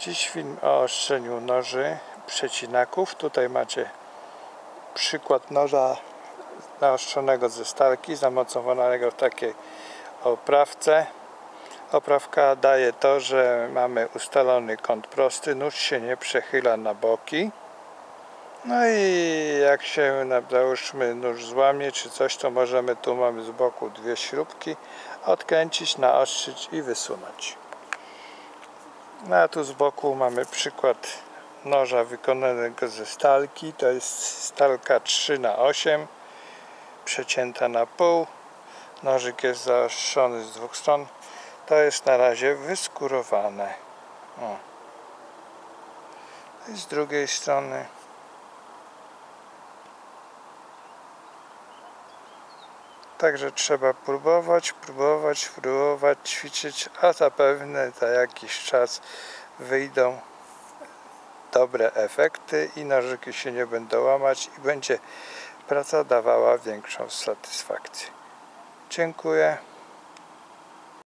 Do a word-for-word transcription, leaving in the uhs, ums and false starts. Dziś film o ostrzeniu noży, przecinaków. Tutaj macie przykład noża naostrzonego ze Starki, zamocowanego w takiej oprawce. Oprawka daje to, że mamy ustalony kąt prosty, nóż się nie przechyla na boki. No i jak się, załóżmy, nóż złamie czy coś, to możemy, tu mamy z boku dwie śrubki, odkręcić, naostrzyć i wysunąć. No a tu z boku mamy przykład noża wykonanego ze Stalki. To jest Stalka trzy na osiem, przecięta na pół. Nożyk jest zaostrzony z dwóch stron. To jest na razie wyskurowane. O. I z drugiej strony. Także trzeba próbować, próbować, próbować, ćwiczyć, a zapewne za jakiś czas wyjdą dobre efekty i nożyki się nie będą łamać i będzie praca dawała większą satysfakcję. Dziękuję.